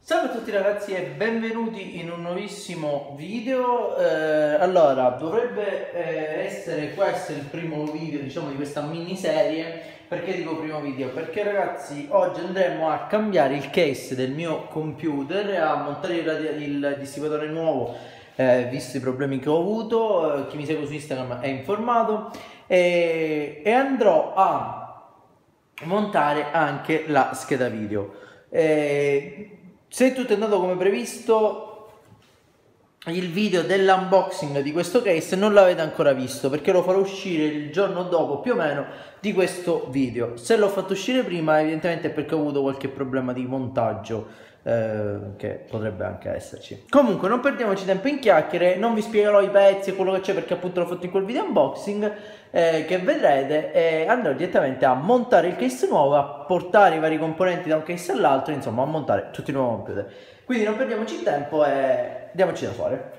Salve a tutti ragazzi e benvenuti in un nuovissimo video. Allora, dovrebbe essere questo il primo video, diciamo, di questa miniserie. Perché dico primo video? Perché ragazzi, oggi andremo a cambiare il case del mio computer, a montare il dissipatore nuovo, visto i problemi che ho avuto. Chi mi segue su Instagram è informato, e andrò a montare anche la scheda video. Se tutto è andato come previsto, il video dell'unboxing di questo case non l'avete ancora visto, perché lo farò uscire il giorno dopo più o meno di questo video. Se l'ho fatto uscire prima, evidentemente è perché ho avuto qualche problema di montaggio, che potrebbe anche esserci. Comunque non perdiamoci tempo in chiacchiere, non vi spiegherò i pezzi e quello che c'è, perché appunto l'ho fatto in quel video unboxing che vedrete, e andrò direttamente a montare il case nuovo, a portare i vari componenti da un case all'altro, insomma a montare tutti i nuovi computer. Quindi non perdiamoci tempo e andiamoci da fare.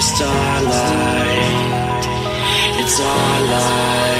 Starlight, it's our life.